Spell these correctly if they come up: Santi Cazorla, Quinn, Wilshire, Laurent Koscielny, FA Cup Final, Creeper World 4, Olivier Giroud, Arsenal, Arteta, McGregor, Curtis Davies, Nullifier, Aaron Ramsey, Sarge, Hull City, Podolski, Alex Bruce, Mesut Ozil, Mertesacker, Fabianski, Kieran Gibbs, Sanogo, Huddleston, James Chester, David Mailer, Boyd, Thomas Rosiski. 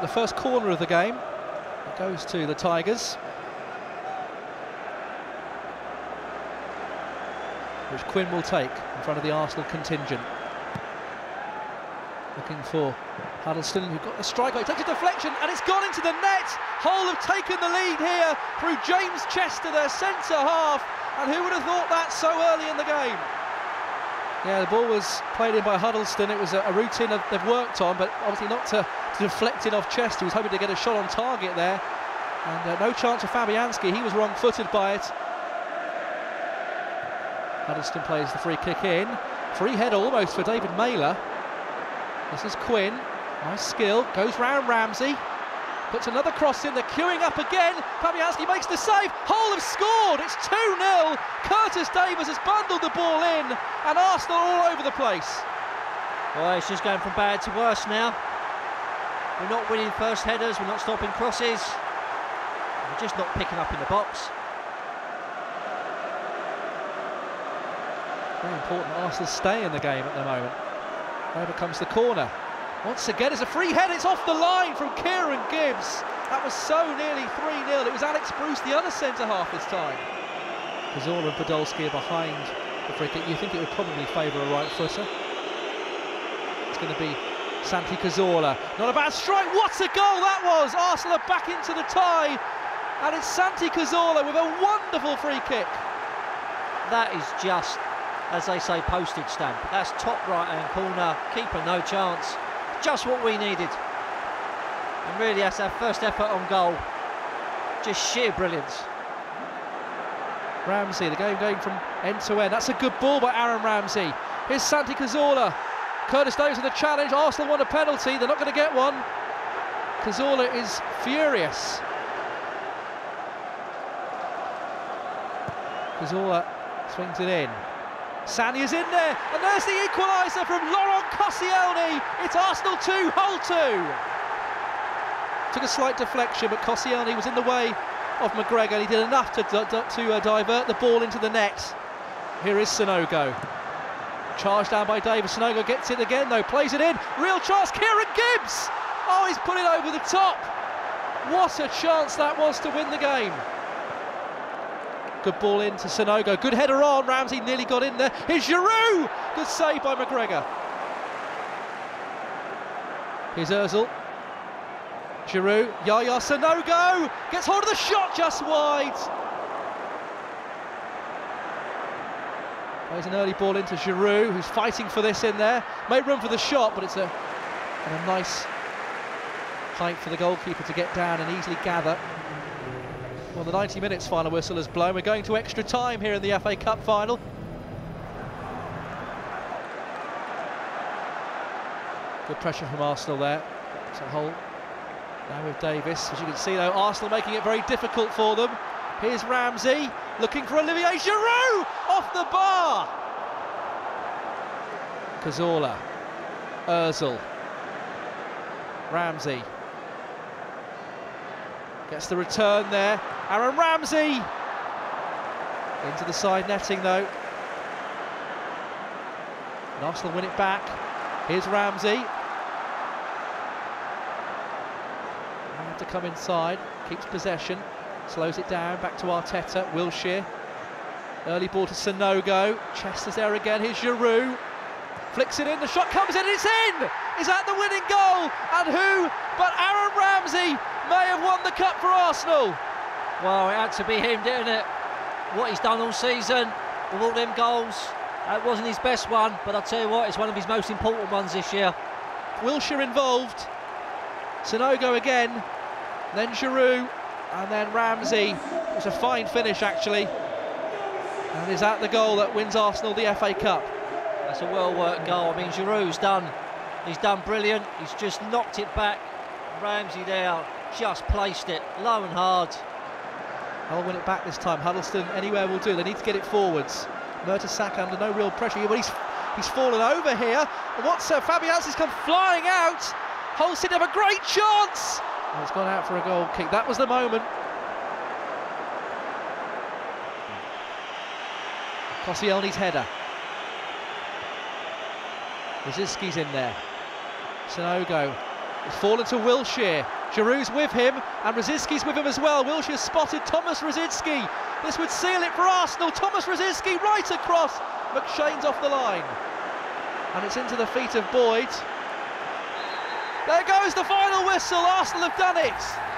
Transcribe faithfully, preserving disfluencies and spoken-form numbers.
the first corner of the game. It goes to the Tigers. Which Quinn will take in front of the Arsenal contingent. Looking for Huddleston, who got the strike, he takes a deflection and it's gone into the net. Hull have taken the lead here through James Chester, their centre half, and who would have thought that so early in the game? Yeah, the ball was played in by Huddleston. It was a, a routine that they've worked on, but obviously not to, to deflect it off Chester. He was hoping to get a shot on target there, and uh, no chance for Fabianski. He was wrong-footed by it. Huddleston plays the free kick in. Free head almost for David Mailer. This is Quinn. Nice skill. Goes round Ramsey. Puts another cross in. They're queuing up again. Fabianski makes the save. Hull have scored. It's two nil. Curtis Davies has bundled the ball in. And Arsenal all over the place. Well, it's just going from bad to worse now. We're not winning first headers. We're not stopping crosses. We're just not picking up in the box. Very important Arsenal stay in the game at the moment. Over comes the corner. Once again, it's a free head. It's off the line from Kieran Gibbs. That was so nearly three nil. It was Alex Bruce, the other centre-half this time. Cazorla and Podolski are behind the free kick. You think it would probably favour a right-footer. It's going to be Santi Cazorla. Not a bad strike. What a goal that was! Arsenal are back into the tie. And it's Santi Cazorla with a wonderful free kick. That is just, as they say, postage stamp. That's top right-hand corner, keeper no chance. Just what we needed. And really, that's our first effort on goal. Just sheer brilliance. Ramsey, the game going from end to end. That's a good ball by Aaron Ramsey. Here's Santi Cazorla. Curtis Davies with a challenge. Arsenal want a penalty. They're not going to get one. Cazorla is furious. Cazorla swings it in. Sani is in there, and there's the equaliser from Laurent Koscielny. It's Arsenal two, Hull two. Took a slight deflection, but Koscielny was in the way of McGregor, and he did enough to, to uh, divert the ball into the net. Here is Sanogo. Charged down by Davies. Sanogo gets it again, though, plays it in. Real chance, Kieran Gibbs! Oh, he's put it over the top. What a chance that was to win the game. Good ball in to Sanogo. Good header on. Ramsey nearly got in there. Here's Giroud. Good save by McGregor. Here's Ozil. Giroud. Yaya Sanogo gets hold of the shot just wide. There's an early ball into Giroud, who's fighting for this in there. Made room for the shot, but it's a, a nice height for the goalkeeper to get down and easily gather. Well, the ninety minutes final whistle has blown. We're going to extra time here in the F A Cup final. Good pressure from Arsenal there. So Hull now with Davies. As you can see, though, Arsenal making it very difficult for them. Here's Ramsey looking for Olivier Giroud off the bar. Cazorla, Ozil, Ramsey. Gets the return there. Aaron Ramsey! Into the side netting, though. And Arsenal win it back. Here's Ramsey. They have to come inside. Keeps possession. Slows it down. Back to Arteta. Wilshire. Early ball to Sanogo. Chester's there again. Here's Giroud. Flicks it in. The shot comes in. It's in! Is that the winning goal? And who but Aaron Ramsey may have won the cup for Arsenal. Well, it had to be him, didn't it? What he's done all season with all them goals. That wasn't his best one, but I'll tell you what, it's one of his most important ones this year. Wilshire involved. Sanogo again, then Giroud, and then Ramsey. It was a fine finish, actually. And is that the goal that wins Arsenal the F A Cup? That's a well-worked goal. I mean, Giroud's done. He's done brilliant. He's just knocked it back. Ramsey there. Just placed it low and hard. I'll win it back this time. Huddleston anywhere will do. They need to get it forwards. Mertesacker under no real pressure, but he's he's fallen over here. And what's uh, Fabianski's come flying out. Hull City have a great chance. And it's gone out for a goal kick. That was the moment. Koscielny's header. Rosiski's in there. Sanogo It's fallen to Wilshire. Giroud's with him, and Rosiski's with him as well. Wilshire spotted Thomas Rosiski. This would seal it for Arsenal. Thomas Rosiski right across. McShane's off the line. And it's into the feet of Boyd. There goes the final whistle. Arsenal have done it.